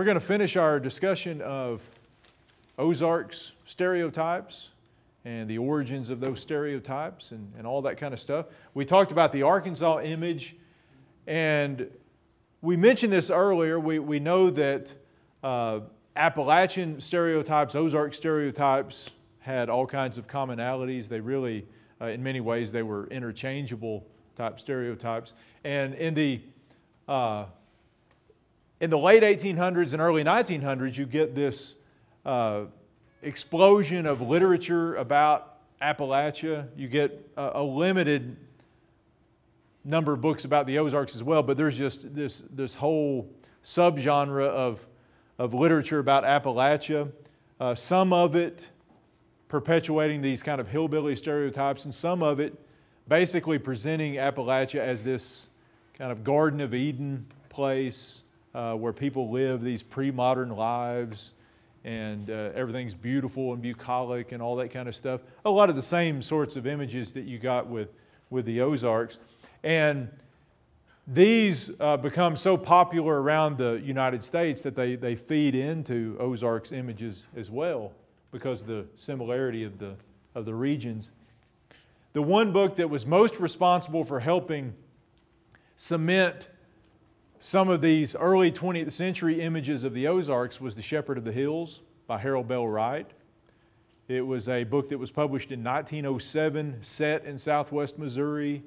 We're going to finish our discussion of Ozarks stereotypes and the origins of those stereotypes and all that kind of stuff. We talked about the Arkansas image, and we mentioned this earlier. We know that Appalachian stereotypes, Ozark stereotypes, had all kinds of commonalities. They really, in many ways, they were interchangeable type stereotypes. And in the late 1800s and early 1900s, you get this explosion of literature about Appalachia. You get a limited number of books about the Ozarks as well, but there's just this whole subgenre of literature about Appalachia. Some of it perpetuating these kind of hillbilly stereotypes, and some of it basically presenting Appalachia as this kind of Garden of Eden place where people live these pre-modern lives, and everything's beautiful and bucolic and all that kind of stuff. A lot of the same sorts of images that you got with the Ozarks. And these become so popular around the United States that they feed into Ozarks images as well because of the similarity of the regions. The one book that was most responsible for helping cement some of these early 20th century images of the Ozarks was The Shepherd of the Hills by Harold Bell Wright. It was a book that was published in 1907, set in southwest Missouri.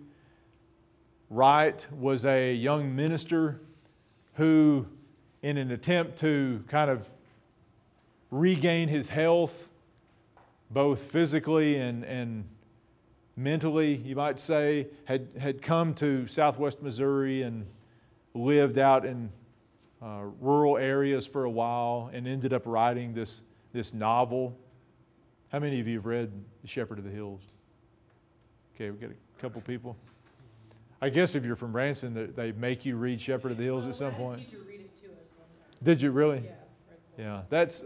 Wright was a young minister who, in an attempt to kind of regain his health, both physically and mentally, you might say, had come to southwest Missouri and lived out in rural areas for a while and ended up writing this novel. How many of you have read The Shepherd of the Hills? Okay, we've got a couple people. I guess if you're from Branson, they make you read Shepherd of the Hills at some point. Did you read it to us one time? Did you really? Yeah. Yeah, that's,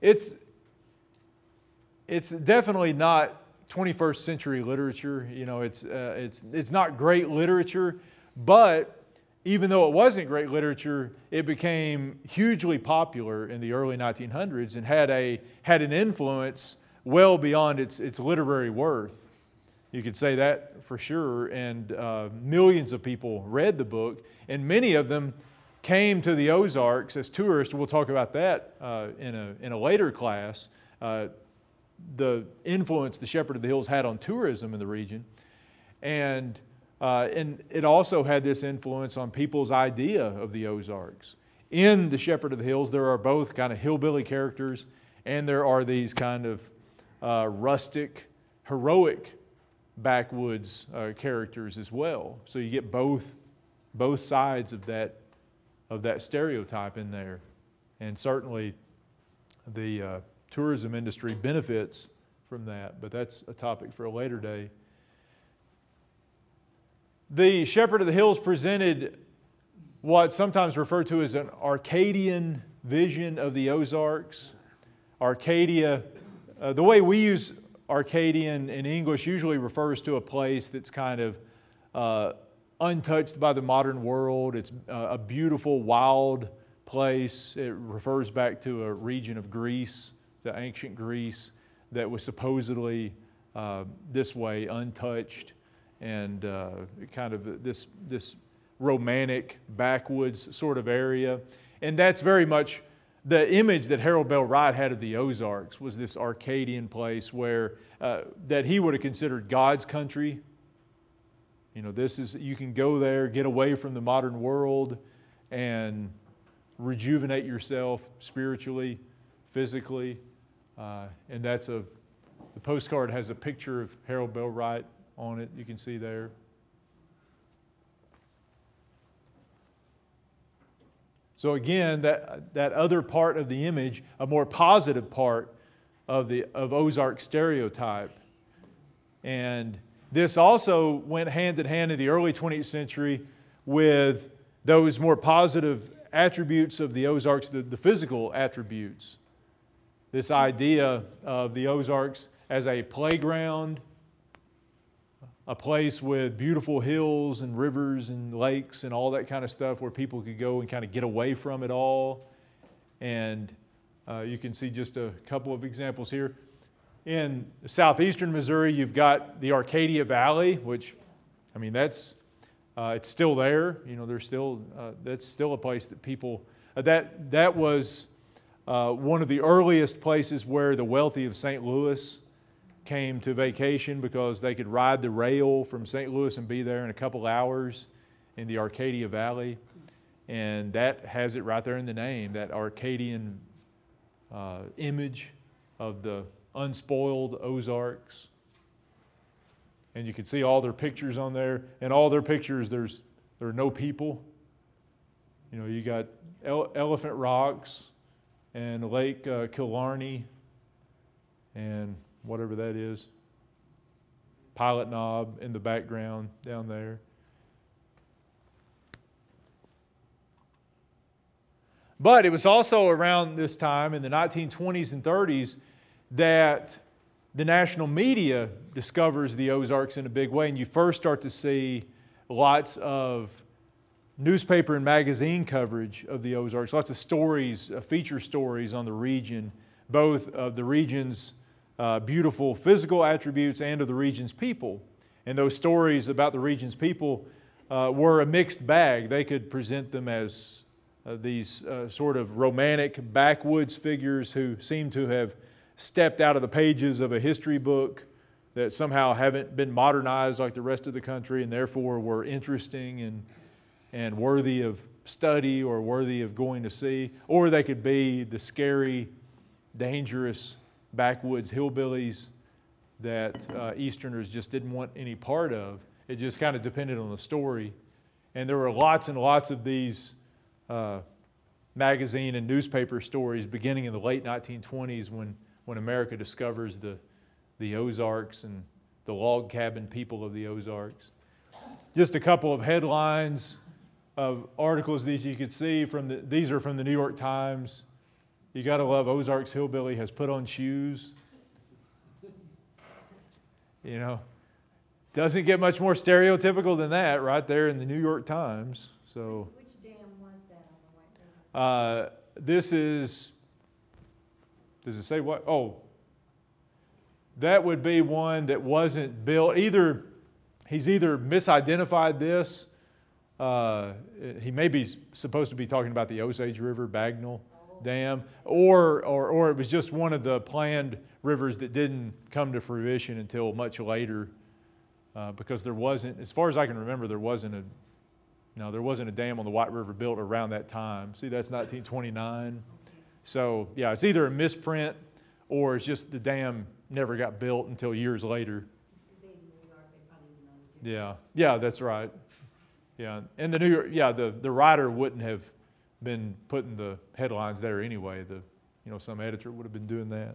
it's definitely not 21st century literature. You know, it's not great literature, but even though it wasn't great literature, it became hugely popular in the early 1900s and had an influence well beyond its literary worth. You could say that for sure, and millions of people read the book, and many of them came to the Ozarks as tourists. We'll talk about that in a later class, the influence The Shepherd of the Hills had on tourism in the region. And it also had this influence on people's idea of the Ozarks. In The Shepherd of the Hills, there are both kind of hillbilly characters, and there are these kind of rustic, heroic backwoods characters as well. So you get both sides of that stereotype in there. And certainly the tourism industry benefits from that, but that's a topic for a later day. The Shepherd of the Hills presented what's sometimes referred to as an Arcadian vision of the Ozarks. Arcadia, the way we use Arcadian in English usually refers to a place that's kind of untouched by the modern world. It's a beautiful, wild place. It refers back to a region of Greece, to ancient Greece, that was supposedly this way, untouched. And kind of this romantic backwoods sort of area. And that's very much the image that Harold Bell Wright had of the Ozarks, was this Arcadian place where that he would have considered God's country. You know, this is, you can go there, get away from the modern world and rejuvenate yourself spiritually, physically. And that's the postcard has a picture of Harold Bell Wright on it, you can see there. So again, that other part of the image, a more positive part of Ozark stereotype. And this also went hand in hand in the early 20th century with those more positive attributes of the Ozarks, the physical attributes. This idea of the Ozarks as a playground, a place with beautiful hills and rivers and lakes and all that kind of stuff where people could go and kind of get away from it all And you can see just a couple of examples here. In southeastern Missouri, you've got the Arcadia Valley, which, I mean, that's, it's still there. You know, there's still, that's still a place that people, that was one of the earliest places where the wealthy of St. Louis came to vacation, because they could ride the rail from St. Louis and be there in a couple hours in the Arcadia Valley. And that has it right there in the name, that Arcadian image of the unspoiled Ozarks. And you can see all their pictures on there. In all their pictures, there are no people. You know, you got Elephant Rocks and Lake Killarney and whatever that is, Pilot Knob in the background down there. But it was also around this time in the 1920s and 30s that the national media discovers the Ozarks in a big way, and you first start to see lots of newspaper and magazine coverage of the Ozarks, lots of stories, feature stories on the region, both of the region's beautiful physical attributes and of the region's people. And those stories about the region's people were a mixed bag. They could present them as these sort of romantic backwoods figures who seem to have stepped out of the pages of a history book, that somehow haven't been modernized like the rest of the country and therefore were interesting and worthy of study or worthy of going to see. Or they could be the scary, dangerous backwoods hillbillies that Easterners just didn't want any part of. It just kind of depended on the story. And there were lots and lots of these magazine and newspaper stories beginning in the late 1920s when America discovers the Ozarks and the log cabin people of the Ozarks. Just a couple of headlines of articles that you could see from these are from the New York Times. You gotta love Ozarks hillbilly has put on shoes. You know, doesn't get much more stereotypical than that right there in the New York Times. So. This is, does it say what? Oh, that would be one that wasn't built. Either he's either misidentified this. He may be supposed to be talking about the Osage River Bagnall Dam, or it was just one of the planned rivers that didn't come to fruition until much later, because there wasn't, as far as I can remember, there wasn't a. No, there wasn't a dam on the White River built around that time. See, that's 1929. So, yeah, it's either a misprint or it's just the dam never got built until years later. Yeah, yeah, that's right. Yeah, and the New York, yeah, the writer wouldn't have been putting the headlines there anyway. The, you know, some editor would have been doing that.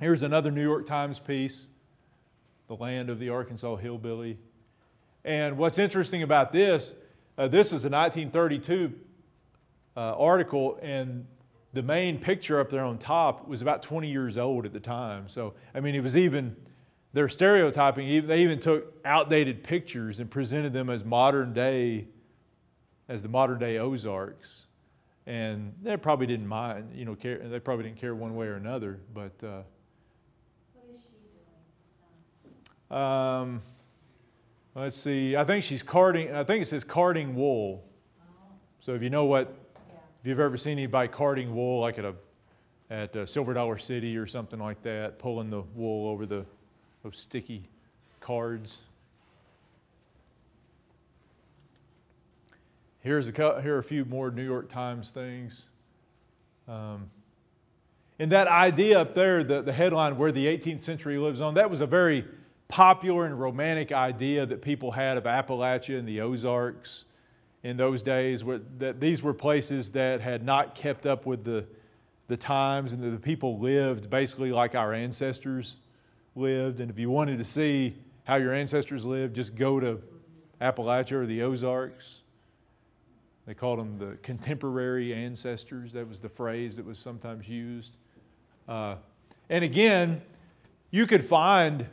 Here's another New York Times piece, The Land of the Arkansas Hillbilly. And what's interesting about this, this is a 1932 article, and the main picture up there on top was about 20 years old at the time. So, I mean, it was even, they're stereotyping, they even took outdated pictures and presented them as modern day, as the modern day Ozarks. And they probably didn't mind, you know, care, they probably didn't care one way or another, but. What is she doing? Let's see, I think she's carding, I think it says carding wool. So if you know what, if you've ever seen anybody carding wool, like at Silver Dollar City or something like that, pulling the wool over the those sticky cards. Here are a few more New York Times things. And that idea up there, the headline, Where the 18th Century Lives On, that was a very popular and romantic idea that people had of Appalachia and the Ozarks in those days, that these were places that had not kept up with the times, and that the people lived basically like our ancestors lived. And if you wanted to see how your ancestors lived, just go to Appalachia or the Ozarks. They called them the contemporary ancestors. That was the phrase that was sometimes used. And again, you could find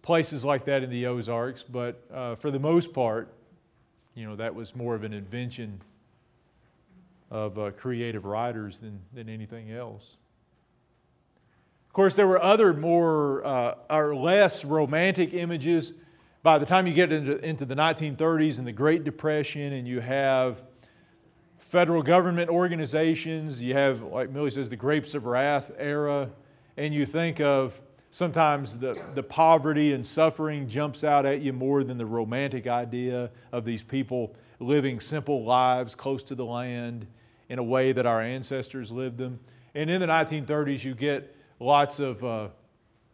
places like that in the Ozarks, but for the most part, you know, that was more of an invention of creative writers than anything else. Of course, there were other more or less romantic images. By the time you get into the 1930s and the Great Depression, and you have federal government organizations, you have, like Millie says, the Grapes of Wrath era, and you think of sometimes the poverty and suffering jumps out at you more than the romantic idea of these people living simple lives close to the land in a way that our ancestors lived them. And in the 1930s, you get lots of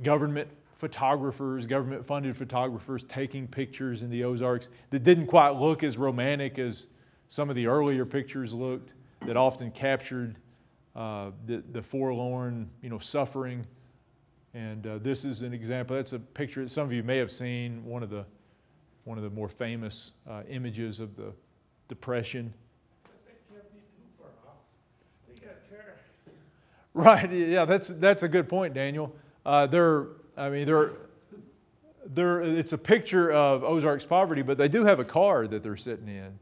government photographers, government-funded photographers taking pictures in the Ozarks that didn't quite look as romantic as some of the earlier pictures looked, that often captured the forlorn, suffering. And this is an example. That's a picture that some of you may have seen, one of the more famous images of the Depression. Right. Yeah, that's a good point, Daniel. It's a picture of Ozarks poverty, but they do have a car that they're sitting in,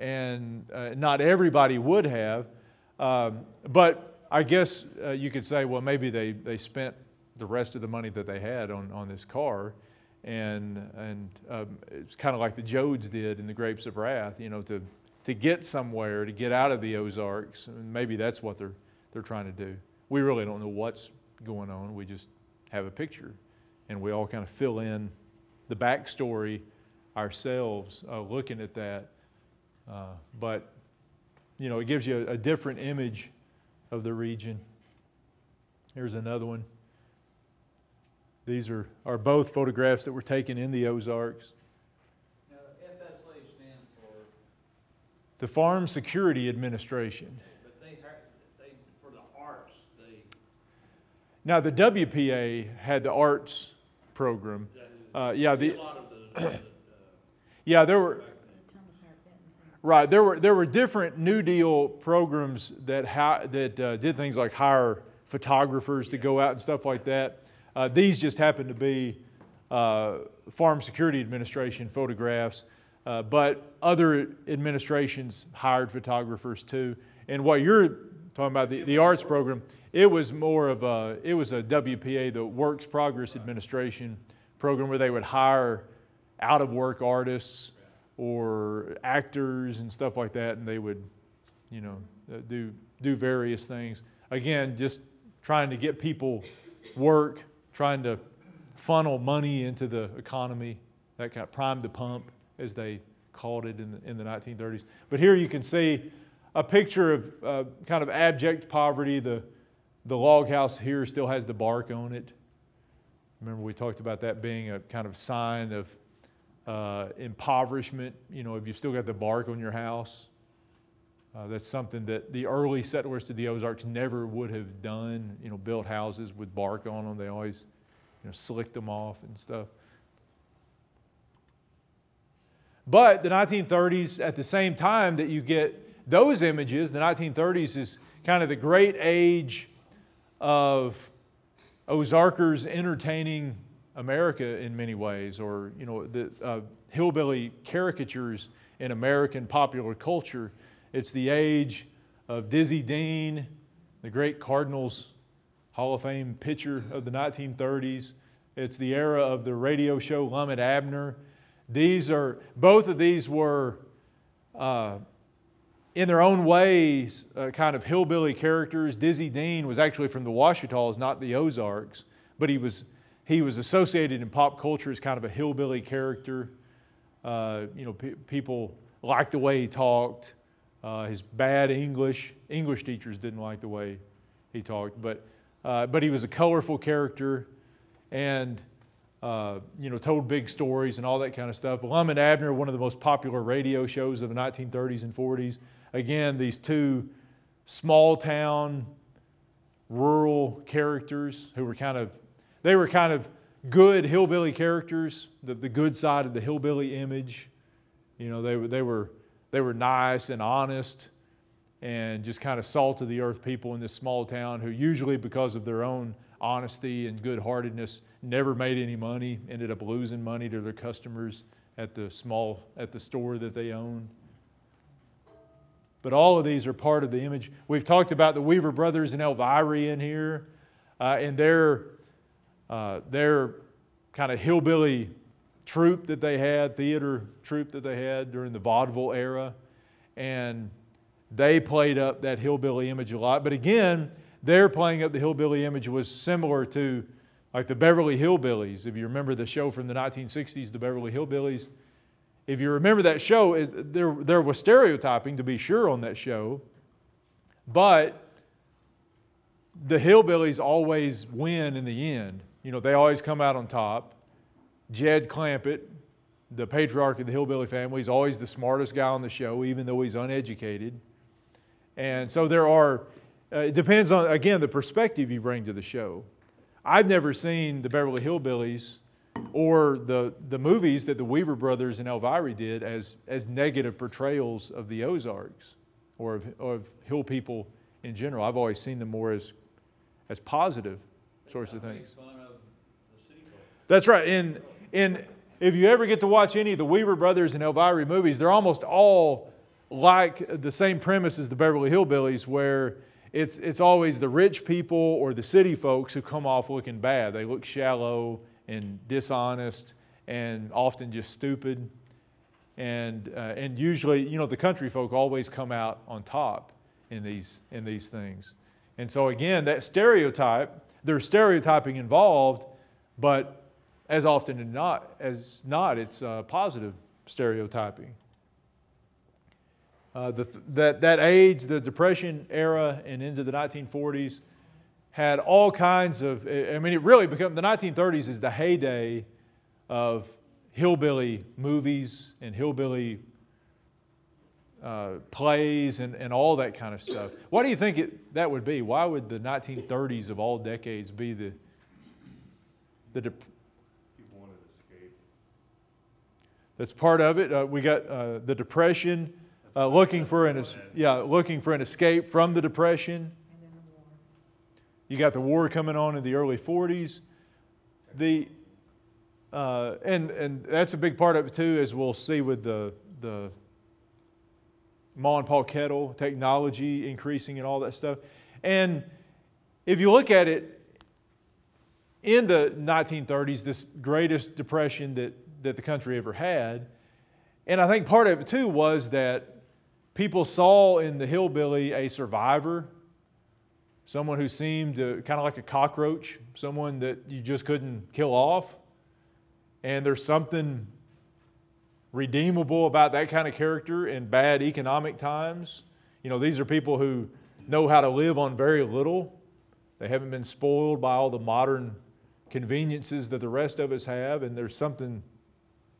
and not everybody would have. But I guess you could say, well, maybe they spent the rest of the money that they had on this car, and it's kind of like the Joads did in the Grapes of Wrath, to get somewhere, to get out of the Ozarks, and maybe that's what they're trying to do. We really don't know what's going on. We just have a picture, and we all kind of fill in the backstory ourselves looking at that. But it gives you a different image of the region. Here's another one. These are both photographs that were taken in the Ozarks. Now, FSA stands for? The Farm Security Administration. But they for the arts, they... Now, the WPA had the arts program. Yeah, the... A lot of the yeah, there were... Right, there were different New Deal programs that did things like hire photographers to go out and stuff like that. These just happen to be Farm Security Administration photographs, but other administrations hired photographers too. And what you're talking about, the arts program, it was more of a, it was a WPA, the Works Progress Administration program, where they would hire out-of-work artists or actors and stuff like that, and they would, do various things. Again, just trying to get people work, trying to funnel money into the economy, that kind of primed the pump, as they called it in the 1930s. But here you can see a picture of kind of abject poverty. The log house here still has the bark on it. Remember, we talked about that being a kind of sign of impoverishment. If you've still got the bark on your house, that's something that the early settlers to the Ozarks never would have done, built houses with bark on them. They always, slicked them off and stuff. But the 1930s, at the same time that you get those images, the 1930s is kind of the great age of Ozarkers entertaining America in many ways, or, the hillbilly caricatures in American popular culture. It's the age of Dizzy Dean, the great Cardinals Hall of Fame pitcher of the 1930s. It's the era of the radio show Lum and Abner. Both of these were, in their own ways, kind of hillbilly characters. Dizzy Dean was actually from the Washita's, not the Ozarks, but he was associated in pop culture as kind of a hillbilly character. People liked the way he talked. His bad English teachers didn't like the way he talked, but he was a colorful character, and told big stories and all that kind of stuff. Lum and Abner, one of the most popular radio shows of the 1930s and 40s. Again, these two small town, rural characters who were kind of good hillbilly characters, the good side of the hillbilly image. They were nice and honest and just kind of salt-of-the-earth people in this small town who usually, because of their own honesty and good-heartedness, never made any money, ended up losing money to their customers at the store that they owned. But all of these are part of the image. We've talked about the Weaver Brothers and Elviry in here, and their kind of hillbilly troupe that they had, theater troupe that they had during the vaudeville era. And they played up that hillbilly image a lot. But again, their playing up the hillbilly image was similar to like the Beverly Hillbillies. If you remember the show from the 1960s, the Beverly Hillbillies, if you remember that show, there was stereotyping, to be sure, on that show, but the hillbillies always win in the end. You know, they always come out on top. Jed Clampett, the patriarch of the hillbilly family, is always the smartest guy on the show, even though he's uneducated. And so there are, it depends on, again, the perspective you bring to the show. I've never seen the Beverly Hillbillies or the movies that the Weaver Brothers and Elviry did as negative portrayals of the Ozarks or of hill people in general. I've always seen them more as positive sorts of things. That's right. And if you ever get to watch any of the Weaver Brothers and Elviry movies, they're almost all like the same premise as the Beverly Hillbillies, where it's always the rich people or the city folks who come off looking bad. They look shallow and dishonest and often just stupid. And usually, you know, the country folk always come out on top in these things. And so again, that stereotype, there's stereotyping involved, but as often as not, it's positive stereotyping. That age, the Depression era and into the 1940s, had all kinds of, I mean, it really became, the 1930s is the heyday of hillbilly movies and hillbilly plays and all that kind of stuff. Why do you think that would be? Why would the 1930s of all decades be the That's part of it. We got the Depression, looking for an escape from the Depression. And then the war. You got the war coming on in the early 40s. And that's a big part of it too, as we'll see with the Ma and Pa Kettle, technology increasing and all that stuff. And if you look at it, in the 1930s, this greatest depression that the country ever had. And I think part of it too was that people saw in the hillbilly a survivor, someone who seemed kind of like a cockroach, someone that you just couldn't kill off. And there's something redeemable about that kind of character in bad economic times. You know, these are people who know how to live on very little. They haven't been spoiled by all the modern conveniences that the rest of us have, and there's something,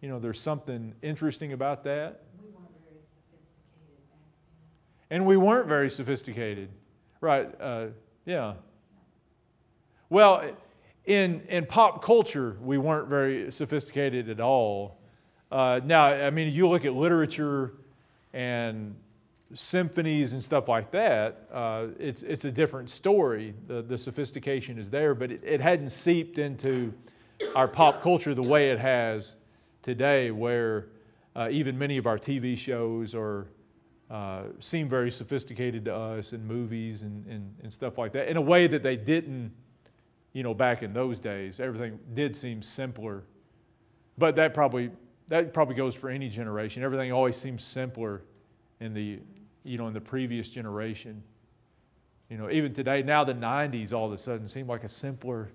you know, there's something interesting about that. We weren't very sophisticated back then. And we weren't very sophisticated. Right, yeah. Well, in pop culture, we weren't very sophisticated at all. Now, I mean, you look at literature and symphonies and stuff like that, it's a different story. The sophistication is there, but it hadn't seeped into our pop culture the way it has today, where even many of our TV shows seem very sophisticated to us, and movies and stuff like that, in a way that they didn't, you know, back in those days. Everything did seem simpler, but that probably goes for any generation. Everything always seems simpler in the, you know, in the previous generation. You know, even today, now the 90s all of a sudden seem like a simpler,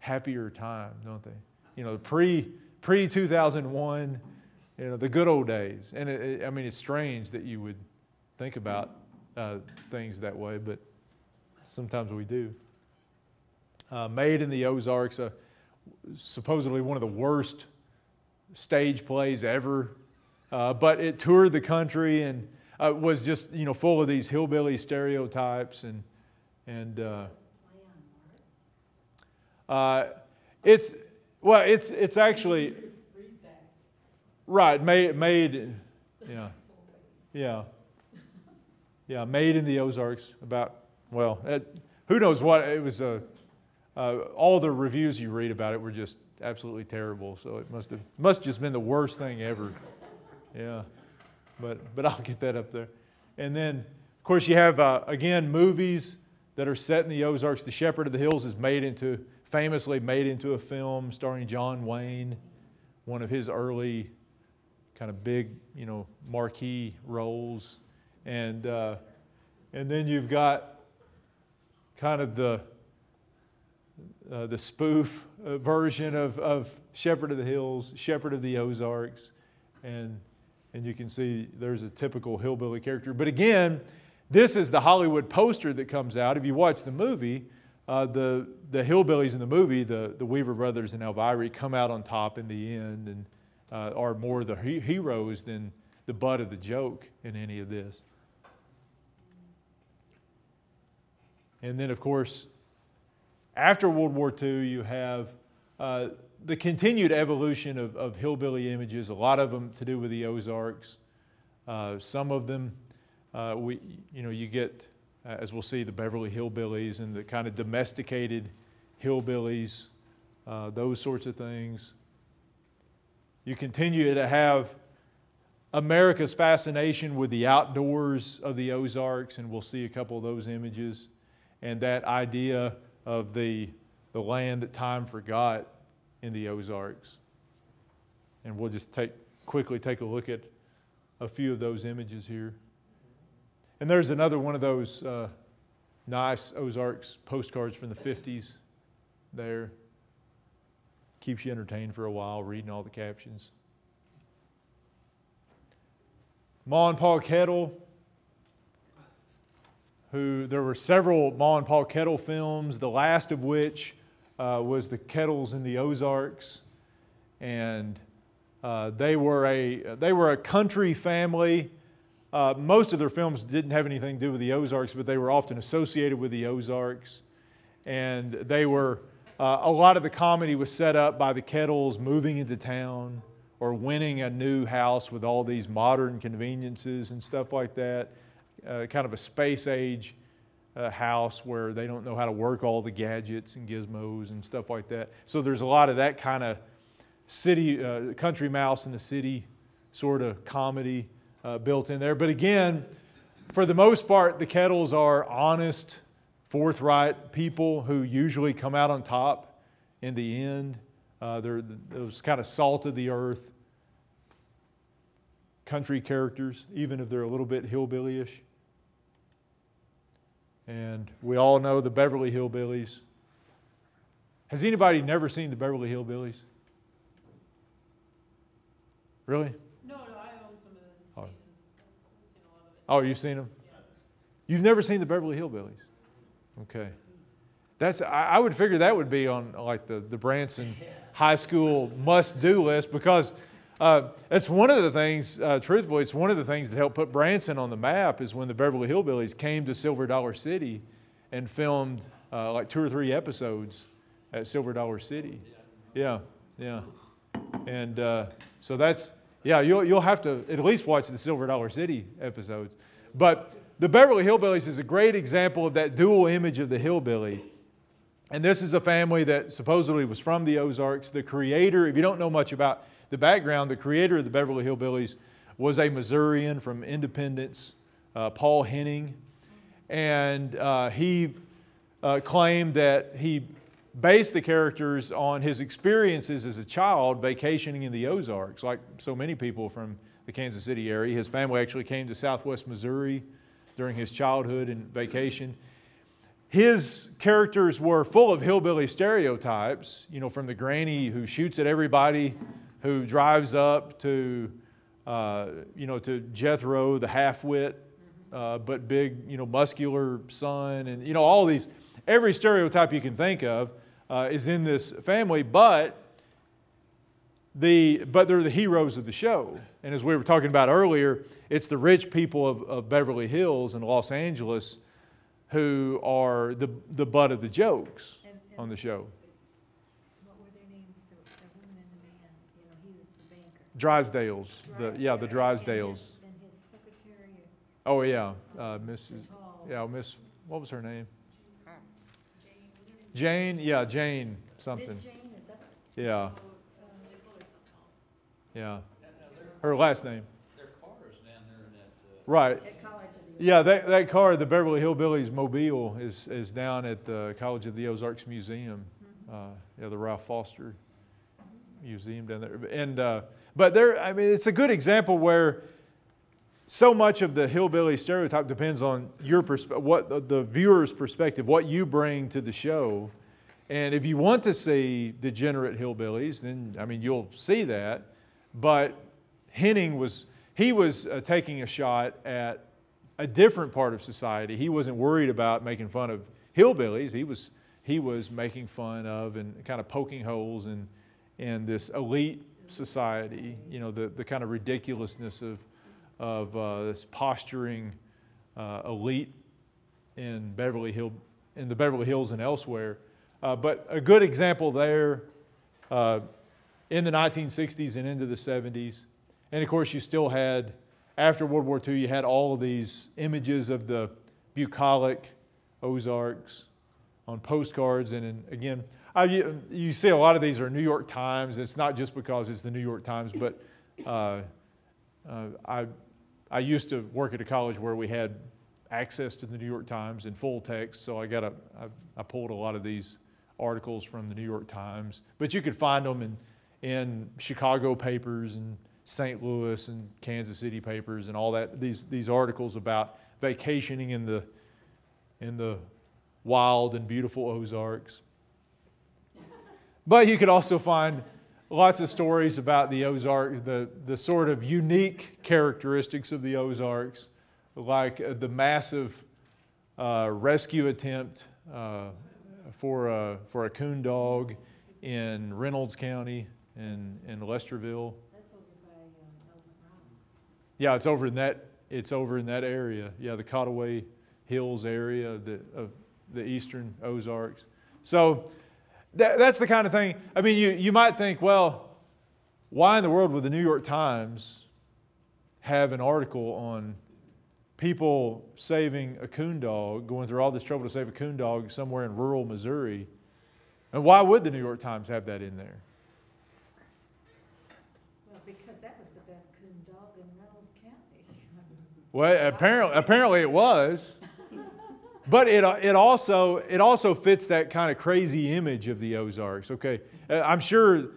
happier time, don't they? You know, the pre-2001, you know, the good old days. And I mean, it's strange that you would think about things that way, but sometimes we do. Made in the Ozarks, supposedly one of the worst stage plays ever. But it toured the country and was just, you know, full of these hillbilly stereotypes it's actually right, made in the Ozarks about, well, who knows what it was. All the reviews you read about it were just absolutely terrible. So it must just been the worst thing ever. Yeah, but I'll get that up there. And then, of course, you have, again, movies that are set in the Ozarks. The Shepherd of the Hills is famously made into a film starring John Wayne, one of his early kind of big, you know, marquee roles. And then you've got kind of the spoof version of Shepherd of the Hills, Shepherd of the Ozarks, and you can see there's a typical hillbilly character. But again, this is the Hollywood poster that comes out. If you watch the movie, the hillbillies in the movie, the Weaver Brothers and Elviry, come out on top in the end and are more the heroes than the butt of the joke in any of this. And then, of course, after World War II, you have the continued evolution of hillbilly images, a lot of them to do with the Ozarks. Some of them, you get, as we'll see, the Beverly Hillbillies and the kind of domesticated hillbillies, those sorts of things. You continue to have America's fascination with the outdoors of the Ozarks, and we'll see a couple of those images, and that idea of the land that time forgot in the Ozarks. And we'll just quickly take a look at a few of those images here. And there's another one of those nice Ozarks postcards from the 50s there. Keeps you entertained for a while, reading all the captions. Ma and Pa Kettle, there were several Ma and Pa Kettle films, the last of which was The Kettles in the Ozarks. And they were a country family. Most of their films didn't have anything to do with the Ozarks, but they were often associated with the Ozarks. And they were, a lot of the comedy was set up by the Kettles moving into town or winning a new house with all these modern conveniences and stuff like that. Kind of a space-age house where they don't know how to work all the gadgets and gizmos and stuff like that. So there's a lot of that kind of city, country mouse in the city sort of comedy built in there. But again, for the most part, the Kettles are honest, forthright people who usually come out on top in the end. They're those kind of salt-of-the-earth country characters, even if they're a little bit hillbilly-ish. And we all know the Beverly Hillbillies. Has anybody never seen the Beverly Hillbillies? Really? No, I own some of the seasons. I've seen a lot of it. Oh, you've seen them? Yeah. You've never seen the Beverly Hillbillies? Okay. That's, I would figure that would be on like the Branson High School must-do list, because that's one of the things, truthfully, it's one of the things that helped put Branson on the map is when the Beverly Hillbillies came to Silver Dollar City and filmed like 2 or 3 episodes at Silver Dollar City. Yeah. And so that's, yeah, you'll have to at least watch the Silver Dollar City episodes. But the Beverly Hillbillies is a great example of that dual image of the hillbilly. And this is a family that supposedly was from the Ozarks. The creator, if you don't know much about the background, the creator of the Beverly Hillbillies was a Missourian from Independence, Paul Henning. And he claimed that he based the characters on his experiences as a child vacationing in the Ozarks, like so many people from the Kansas City area. His family actually came to southwest Missouri during his childhood and vacation. His characters were full of hillbilly stereotypes, you know, from the granny who shoots at everybody, who drives up to, to Jethro, the half-wit, but big, muscular son, and, all these, every stereotype you can think of is in this family, but they're the heroes of the show. And as we were talking about earlier, it's the rich people of Beverly Hills and Los Angeles who are the butt of the jokes on the show. Drysdales, the Drysdales. And his secretary. Oh yeah, Mrs. Yeah, Miss. What was her name? Jane. Yeah, Jane something. Miss Jane, is that? Yeah. Her last name. Their car is down there in that. Right. At College of the Yeah, that car, the Beverly Hillbillies Mobile, is down at the College of the Ozarks Museum, the Ralph Foster Museum down there. And but there, I mean, it's a good example where so much of the hillbilly stereotype depends on your the viewer's perspective, what you bring to the show. And if you want to see degenerate hillbillies, then I mean you'll see that. But Henning was taking a shot at a different part of society. He wasn't worried about making fun of hillbillies. He was making fun of and kind of poking holes in this elite society. You know, the kind of ridiculousness of this posturing elite in the Beverly Hills and elsewhere. But a good example there in the 1960s and into the 70s. And of course, you still had, after World War II, you had all of these images of the bucolic Ozarks on postcards. And again, you see a lot of these are New York Times. It's not just because it's the New York Times, but I used to work at a college where we had access to the New York Times in full text, so I pulled a lot of these articles from the New York Times. But you could find them in Chicago papers and St. Louis and Kansas City papers and all that, these articles about vacationing in the wild and beautiful Ozarks. But you could also find lots of stories about the Ozarks, the sort of unique characteristics of the Ozarks, like the massive rescue attempt for a coon dog in Reynolds County in Lesterville. Yeah, it's over in that area. Yeah, the Cottaway Hills area of the eastern Ozarks. So that's the kind of thing. I mean, you might think, well, why in the world would the New York Times have an article on people saving a coon dog, going through all this trouble to save a coon dog somewhere in rural Missouri? And why would the New York Times have that in there? Well, because that was the best coon dog in Reynolds County. Well, apparently it was. But it also fits that kind of crazy image of the Ozarks. Okay, I'm sure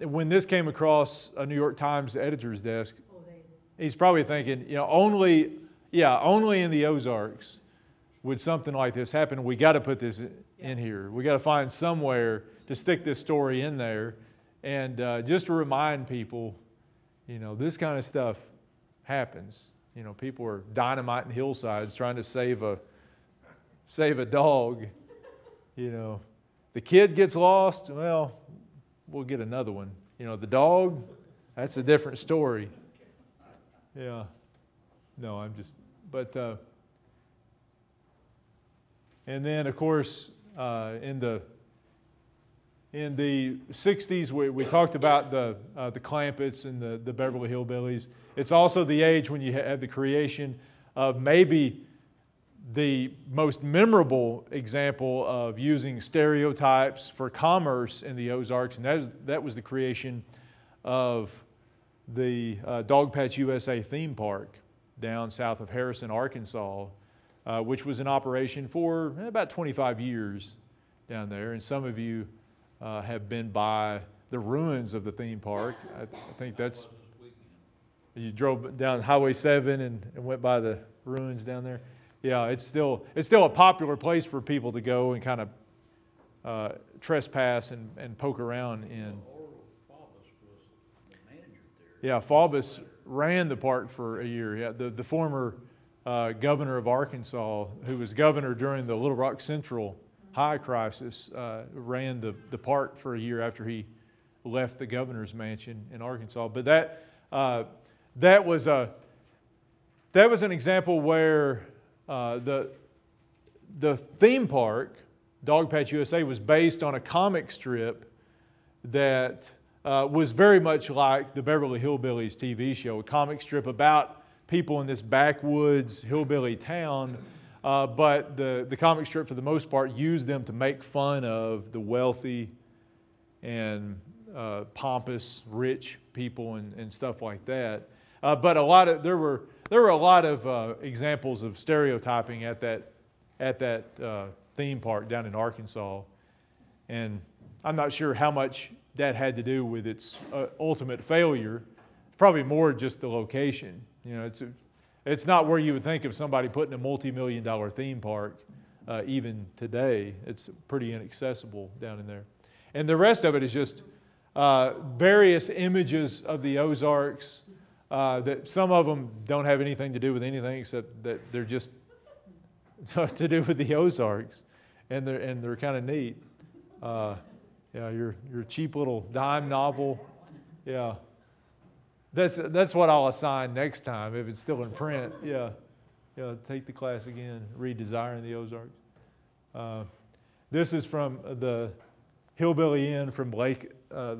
when this came across a New York Times editor's desk, he's probably thinking, you know, only in the Ozarks would something like this happen. We got to put this in here. We got to find somewhere to stick this story in there, and just to remind people, you know, this kind of stuff happens. You know, people are dynamiting hillsides trying to save a dog. You know, the kid gets lost, well, we'll get another one. You know, the dog, that's a different story. Yeah. No, I'm just, but, and then of course, in the 60s, we talked about the Clampetts and the Beverly Hillbillies. It's also the age when you have the creation of maybe the most memorable example of using stereotypes for commerce in the Ozarks, and that was the creation of the Dogpatch USA theme park down south of Harrison, Arkansas, which was in operation for about 25 years down there. And some of you have been by the ruins of the theme park. I think that's, you drove down Highway 7 and went by the ruins down there. Yeah, it's still a popular place for people to go and kind of trespass and poke around in. Orval Faubus was the manager there. Yeah, Faubus ran the park for a year. Yeah, the former governor of Arkansas, who was governor during the Little Rock Central high crisis, ran the park for a year after he left the governor's mansion in Arkansas. But that was an example where the theme park, Dogpatch USA, was based on a comic strip that was very much like the Beverly Hillbillies TV show, a comic strip about people in this backwoods hillbilly town, but the comic strip, for the most part, used them to make fun of the wealthy and pompous, rich people and stuff like that. But a lot of, there were There were a lot of examples of stereotyping at that theme park down in Arkansas, and I'm not sure how much that had to do with its ultimate failure. Probably more just the location. You know, it's not where you would think of somebody putting a multi-million-dollar theme park. Even today, it's pretty inaccessible down in there. And the rest of it is just various images of the Ozarks. That some of them don't have anything to do with anything except that they're just to do with the Ozarks, and they're kind of neat. You know, your cheap little dime novel, yeah. That's what I'll assign next time if it's still in print. Yeah, yeah. Take the class again. Read Desiring the Ozarks. This is from the Hillbilly Inn from the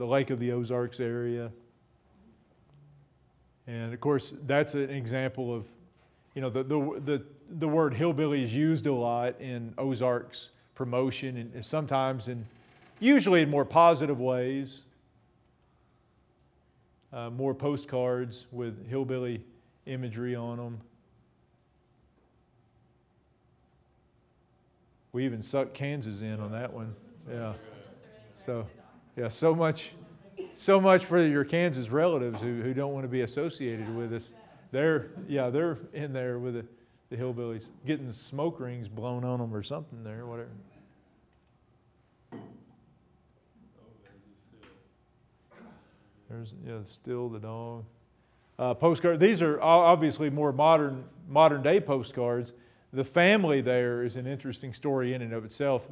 Lake of the Ozarks area. And of course, that's an example of, you know, the word hillbilly is used a lot in Ozarks promotion, and sometimes in, usually in more positive ways. More postcards with hillbilly imagery on them. We even sucked Kansas in on that one. Yeah. So, yeah, so much for your Kansas relatives who don't want to be associated with us. They're in there with the hillbillies, getting smoke rings blown on them or something there, whatever. There's, yeah, still the dog. Postcard. These are obviously more modern day postcards. The family there is an interesting story in and of itself.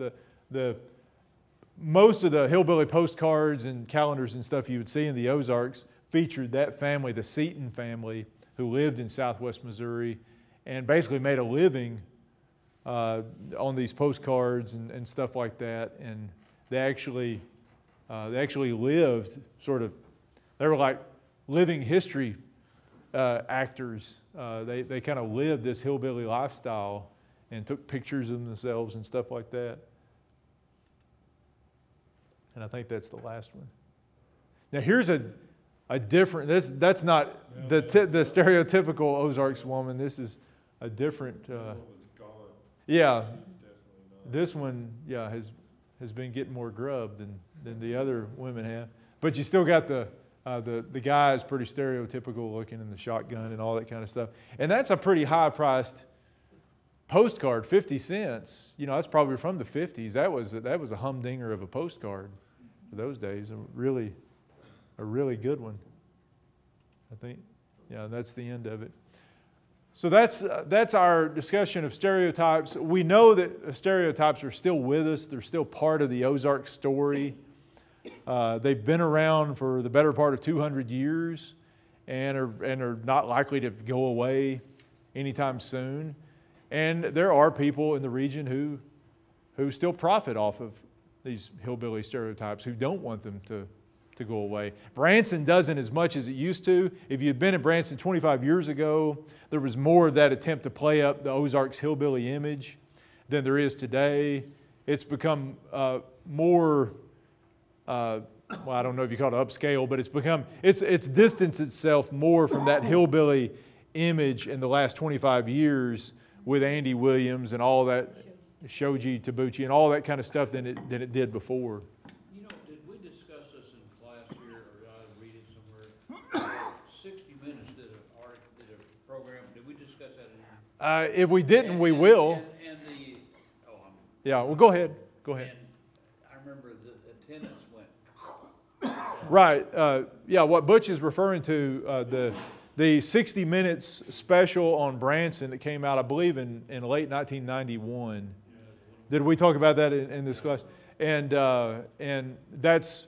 Most of the hillbilly postcards and calendars and stuff you would see in the Ozarks featured that family, the Seaton family, who lived in southwest Missouri and basically made a living on these postcards and stuff like that. And they actually lived sort of, they were like living history actors. They kind of lived this hillbilly lifestyle and took pictures of themselves and stuff like that. And I think that's the last one. Now here's a different, that's not the stereotypical Ozarks woman. This is a different, yeah. This one, yeah, has been getting more grub than the other women have. But you still got the guy is pretty stereotypical looking, in the shotgun and all that kind of stuff. And that's a pretty high priced postcard, 50 cents. You know, that's probably from the 50s. That was a humdinger of a postcard for those days, a really good one, I think. Yeah, that's the end of it. So that's our discussion of stereotypes. We know that stereotypes are still with us. They're still part of the Ozark story. They've been around for the better part of 200 years and are not likely to go away anytime soon. And there are people in the region who still profit off of these hillbilly stereotypes, who don't want them to go away. Branson doesn't as much as it used to. If you'd been in Branson 25 years ago, there was more of that attempt to play up the Ozarks hillbilly image than there is today. It's become more, well, I don't know if you call it upscale, but it's distanced itself more from that hillbilly image in the last 25 years with Andy Williams and all that, Shoji Tabuchi and all that kind of stuff than it did before. You know, did we discuss this in class here, or did I read it somewhere? 60 Minutes did a program. Did we discuss that in here? If we didn't, we will. Yeah, well, go ahead. Go ahead. And I remember the attendance went. Right. Yeah, what Butch is referring to, the 60 Minutes special on Branson that came out, I believe, in late 1991. Did we talk about that in this class? And that's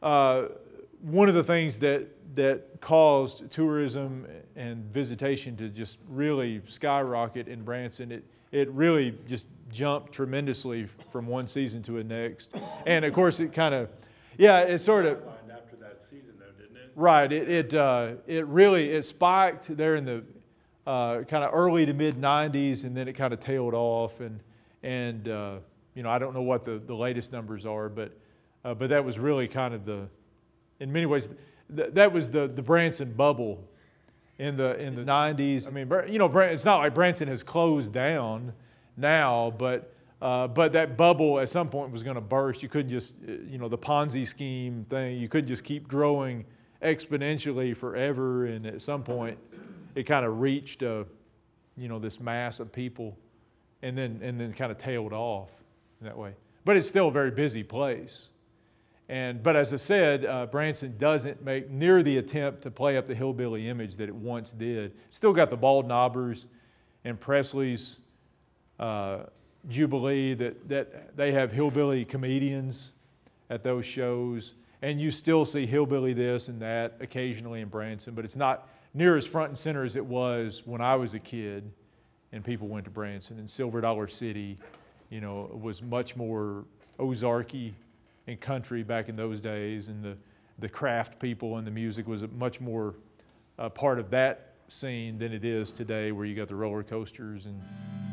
one of the things that caused tourism and visitation to just really skyrocket in Branson. It really just jumped tremendously from one season to the next. And of course, it kind of, yeah, it sort of. Right, it really spiked there in the kind of early to mid 90s, and then it kind of tailed off, and you know, I don't know what the latest numbers are, but that was really kind of in many ways that was the Branson bubble, in the 90s. I mean, you know, it's not like Branson has closed down now, but that bubble at some point was going to burst. You couldn't just, you know, the Ponzi scheme thing, you couldn't just keep growing exponentially forever. And at some point, it kind of reached a, you know, this mass of people, and then kind of tailed off in that way. But it's still a very busy place. But as I said, Branson doesn't make near the attempt to play up the hillbilly image that it once did. Still got the Bald Knobbers and Presley's Jubilee, that they have hillbilly comedians at those shows. And you still see hillbilly this and that occasionally in Branson, but it's not near as front and center as it was when I was a kid and people went to Branson. And Silver Dollar City, you know, was much more Ozarky and country back in those days, and the craft people and the music was much more a part of that scene than it is today, where you got the roller coasters and